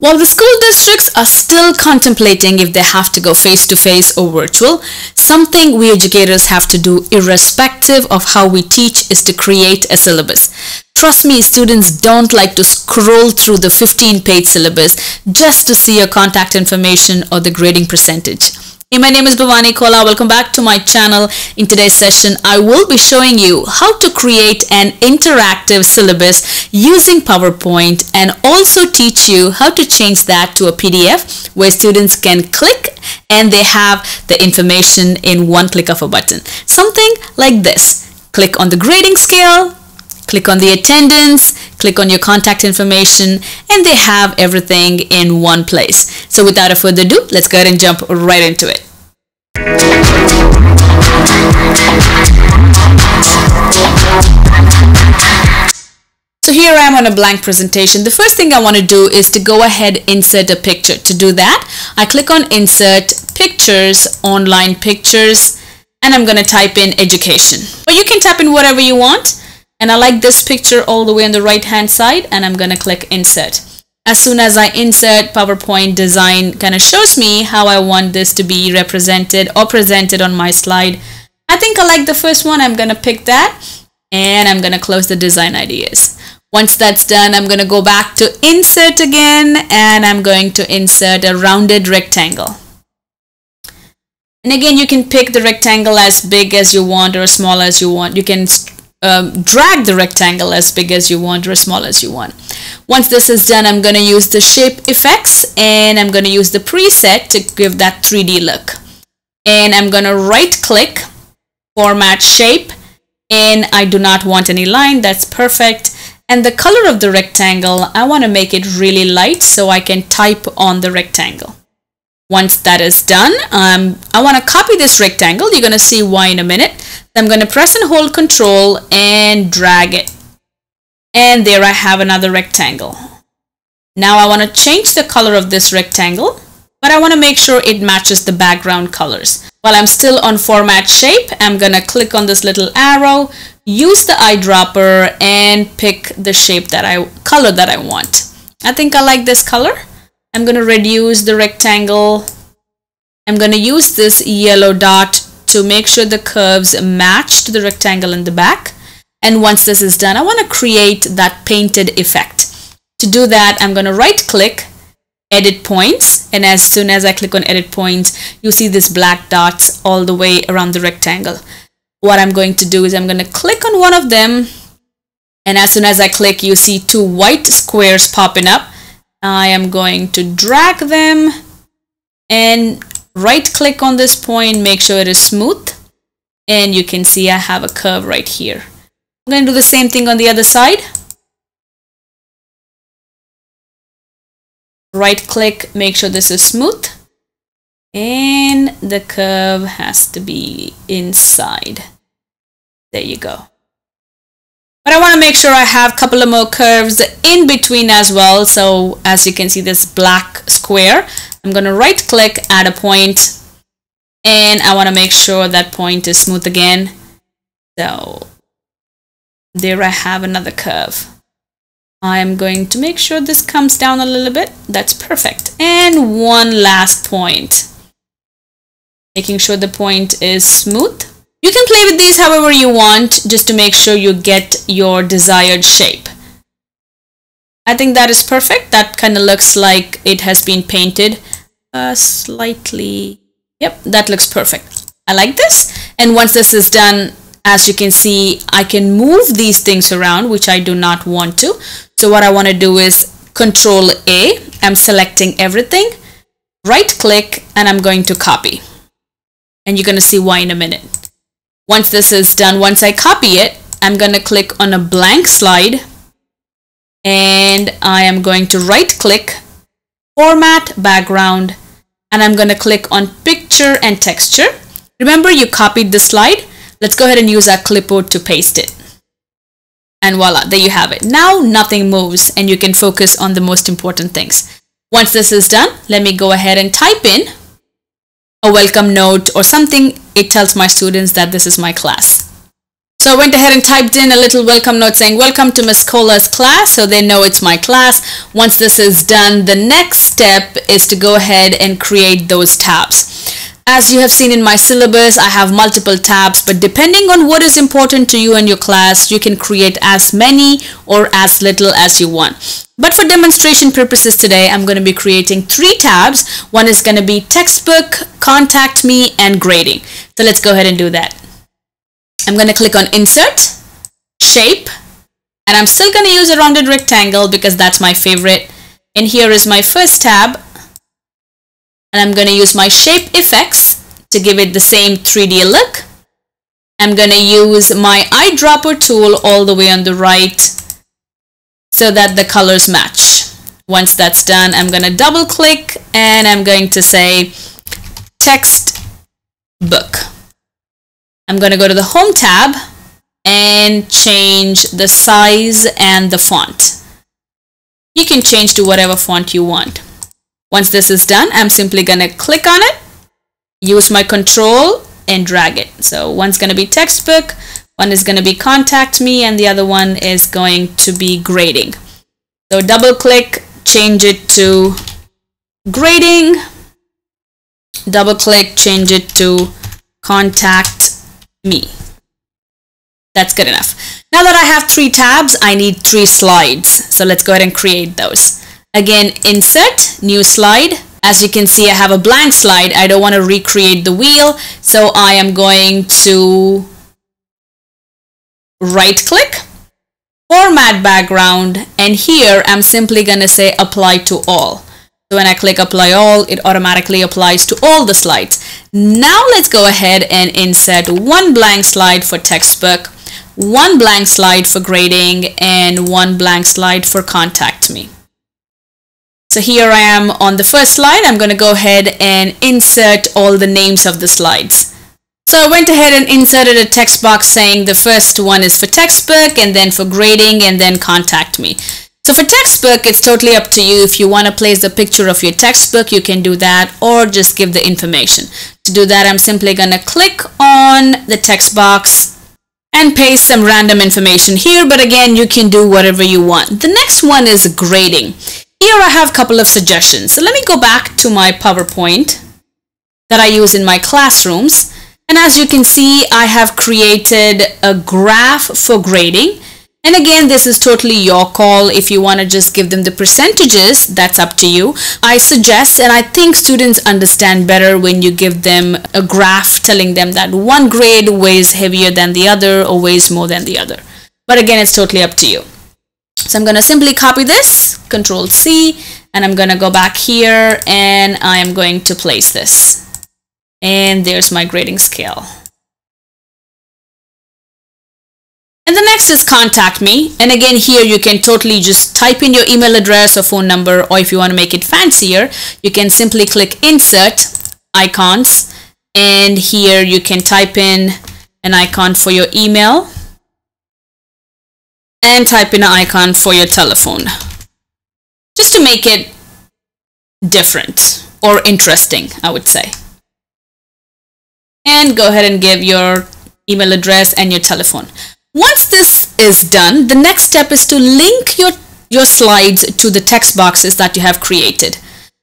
While the school districts are still contemplating if they have to go face-to-face or virtual, something we educators have to do irrespective of how we teach is to create a syllabus. Trust me, students don't like to scroll through the 15-page syllabus just to see your contact information or the grading percentage. Hey, my name is Bhavani Kola. Welcome back to my channel. In today's session, I will be showing you how to create an interactive syllabus using PowerPoint and also teach you how to change that to a PDF where students can click and they have the information in one click of a button. Something like this. Click on the grading scale, click on the attendance, click on your contact information, and they have everything in one place. So without a further ado, let's go ahead and jump right into it. So here I am on a blank presentation. The first thing I want to do is to go ahead and insert a picture. To do that, I click on Insert Pictures, Online Pictures, and I'm going to type in Education. Or you can type in whatever you want. And I like this picture all the way on the right hand side, and I'm gonna click insert. As soon as I insert, PowerPoint design kind of shows me how I want this to be represented or presented on my slide. I think I like the first one. I'm gonna pick that and I'm gonna close the design ideas. Once that's done, I'm gonna go back to insert again, and I'm going to insert a rounded rectangle. And again, you can pick the rectangle as big as you want or as small as you want. You can drag the rectangle as big as you want or as small as you want. Once this is done, I'm going to use the shape effects and I'm going to use the preset to give that 3D look. And I'm going to right click, format shape, and I do not want any line. That's perfect. And the color of the rectangle, I want to make it really light so I can type on the rectangle. Once that is done, I want to copy this rectangle. You're going to see why in a minute. I'm going to press and hold Control and drag it. And there I have another rectangle. Now I want to change the color of this rectangle, but I want to make sure it matches the background colors. While I'm still on Format Shape, I'm going to click on this little arrow, use the eyedropper, and pick the shape that color that I want. I think I like this color. I'm going to reduce the rectangle. I'm going to use this yellow dot to make sure the curves match to the rectangle in the back. And once this is done, I want to create that painted effect. To do that, I'm going to right click, edit points. And as soon as I click on edit points, you see these black dots all the way around the rectangle. What I'm going to do is I'm going to click on one of them. And as soon as I click, you see two white squares popping up. I am going to drag them and right click on this point, make sure it is smooth, and you can see I have a curve right here. I'm going to do the same thing on the other side. Right click, make sure this is smooth, and the curve has to be inside. There you go. But I want to make sure I have a couple of more curves in between as well. So as you can see, this black square, I'm going to right click, add a point, and I want to make sure that point is smooth again. So there I have another curve. I am going to make sure this comes down a little bit. That's perfect. And one last point, making sure the point is smooth. You can play with these however you want, just to make sure you get your desired shape. I think that is perfect. That kind of looks like it has been painted slightly. Yep, that looks perfect. I like this. And once this is done, as you can see, I can move these things around, which I do not want to. So what I want to do is Control A. I'm selecting everything, right click, and I'm going to copy. And you're going to see why in a minute. Once this is done, once I copy it, I'm going to click on a blank slide and I am going to right click, format background, and I'm going to click on picture and texture. Remember, you copied the slide. Let's go ahead and use our clipboard to paste it. And voila, there you have it. Now nothing moves and you can focus on the most important things. Once this is done, let me go ahead and type in a welcome note or something. It tells my students that this is my class. So I went ahead and typed in a little welcome note saying, welcome to Miss Kola's class, so they know it's my class. Once this is done, the next step is to go ahead and create those tabs. As you have seen in my syllabus, I have multiple tabs, but depending on what is important to you and your class, you can create as many or as little as you want. But for demonstration purposes today, I'm going to be creating 3 tabs. One is going to be textbook, contact me, and grading. So let's go ahead and do that. I'm going to click on Insert, Shape, and I'm still going to use a rounded rectangle because that's my favorite. And here is my first tab, and I'm going to use my shape effects to give it the same 3D look. I'm going to use my eyedropper tool all the way on the right so that the colors match. Once that's done, I'm going to double click and I'm going to say text book. I'm going to go to the Home tab and change the size and the font. You can change to whatever font you want. Once this is done, I'm simply going to click on it, use my control and drag it. So one's going to be textbook, one is going to be contact me, and the other one is going to be grading. So double click, change it to grading, double click, change it to contact me. That's good enough. Now that I have 3 tabs, I need 3 slides. So let's go ahead and create those. Again, Insert, New Slide. As you can see, I have a blank slide. I don't want to recreate the wheel, so I am going to right click, Format Background, and here I'm simply going to say Apply to All. So when I click Apply All, it automatically applies to all the slides. Now let's go ahead and insert one blank slide for textbook, one blank slide for grading, and one blank slide for contact me. So here I am on the first slide. I'm going to go ahead and insert all the names of the slides. So I went ahead and inserted a text box saying the first one is for textbook, and then for grading, and then contact me. So for textbook, it's totally up to you. If you want to place a picture of your textbook, you can do that, or just give the information. To do that, I'm simply going to click on the text box and paste some random information here. But again, you can do whatever you want. The next one is grading. Here I have a couple of suggestions. So let me go back to my PowerPoint that I use in my classrooms. And as you can see, I have created a graph for grading. And again, this is totally your call. If you want to just give them the percentages, that's up to you. I suggest, and I think students understand better when you give them a graph telling them that one grade weighs heavier than the other or weighs more than the other. But again, it's totally up to you. So I'm going to simply copy this, Control C, and I'm going to go back here and I am going to place this. And there's my grading scale. And the next is contact me. And again, here you can totally just type in your email address or phone number, or if you want to make it fancier, you can simply click Insert, Icons, and here you can type in an icon for your email and type in an icon for your telephone, just to make it different or interesting, I would say. And go ahead and give your email address and your telephone. Once this is done, the next step is to link your slides to the text boxes that you have created.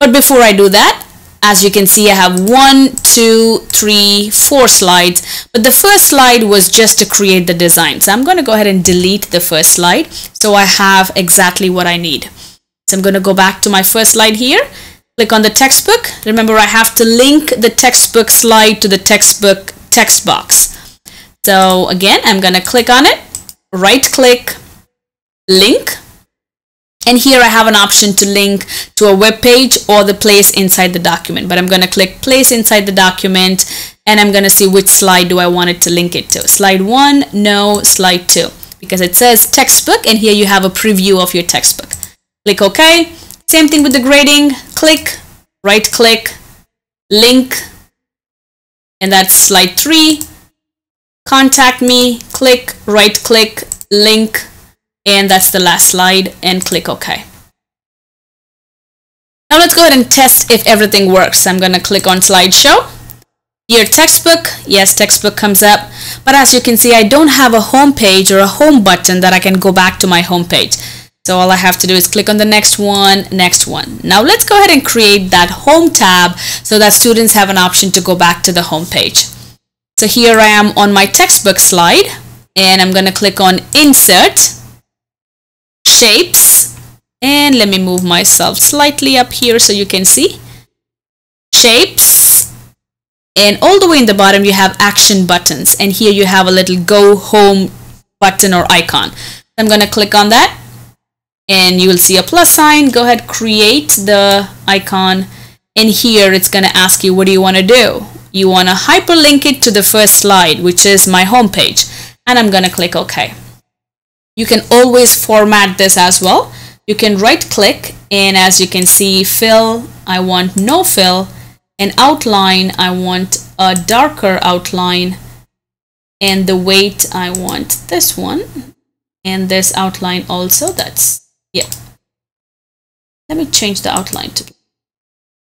But before I do that, as you can see, I have 1, 2, 3, 4 slides. But the first slide was just to create the design. So I'm going to go ahead and delete the first slide so I have exactly what I need. So I'm going to go back to my first slide here. Click on the textbook. Remember, I have to link the textbook slide to the textbook text box. So again, I'm going to click on it, right click, link, and here I have an option to link to a web page or the place inside the document. But I'm going to click place inside the document and I'm going to see which slide do I want it to link it to. Slide 1, no, slide 2, because it says textbook and here you have a preview of your textbook. Click OK. Same thing with the grading, click, right click, link, and that's slide 3. Contact me, click, right click, link, and that's the last slide, and click OK. Now let's go ahead and test if everything works. I'm going to click on slideshow Your textbook, yes, textbook comes up, but as you can see, I don't have a home page or a home button that I can go back to my home page. So all I have to do is click on the next one. Now let's go ahead and create that home tab so that students have an option to go back to the home page. So here I am on my textbook slide, and I'm going to click on Insert, Shapes, and let me move myself slightly up here so you can see Shapes. And all the way in the bottom, you have action buttons. And here you have a little go home button or icon. I'm going to click on that. And you will see a plus sign. Go ahead, create the icon. And here it's going to ask you, what do you want to do? You want to hyperlink it to the first slide, which is my home page. And I'm going to click OK. You can always format this as well. You can right click. And as you can see, fill. I want no fill. An outline, I want a darker outline, and the weight, I want this one, and this outline also. That's, yeah, let me change the outline to,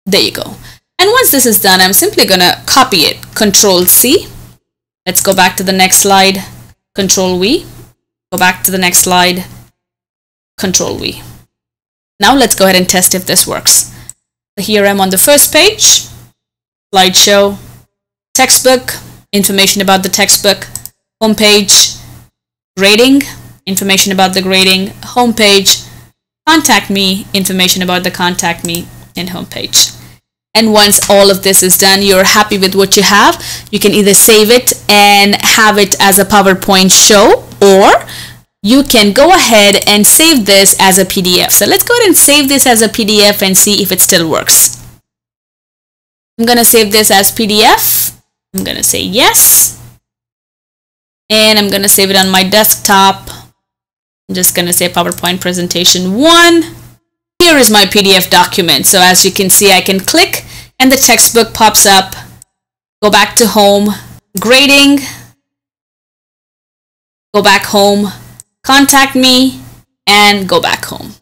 there you go. And once this is done, I'm simply gonna copy it, Control C. Let's go back to the next slide, Control V. Go back to the next slide, Control V. Now let's go ahead and test if this works. Here I'm on the first page, slideshow, textbook, information about the textbook, homepage, grading, information about the grading, homepage, contact me, information about the contact me, and homepage. And once all of this is done, you're happy with what you have. You can either save it and have it as a PowerPoint show, or you can go ahead and save this as a PDF. So let's go ahead and save this as a PDF and see if it still works. I'm going to save this as PDF. I'm going to say yes. And I'm going to save it on my desktop. I'm just going to say PowerPoint presentation 1. Here is my PDF document. So as you can see, I can click and the textbook pops up. Go back to home, grading. Go back home. Contact me, and go back home.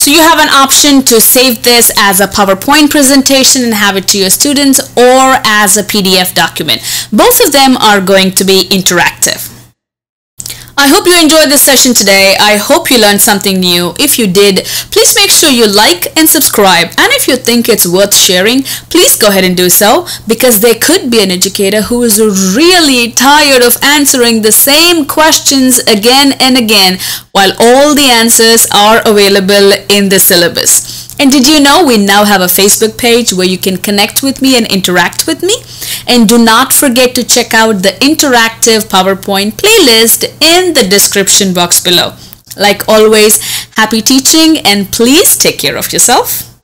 So you have an option to save this as a PowerPoint presentation and have it to your students, or as a PDF document. Both of them are going to be interactive. I hope you enjoyed this session today. I hope you learned something new. If you did, please make sure you like and subscribe. And if you think it's worth sharing, please go ahead and do so, because there could be an educator who is really tired of answering the same questions again and again, while all the answers are available in the syllabus. And did you know we now have a Facebook page where you can connect with me and interact with me? And do not forget to check out the interactive PowerPoint playlist in the description box below. Like always, happy teaching, and please take care of yourself.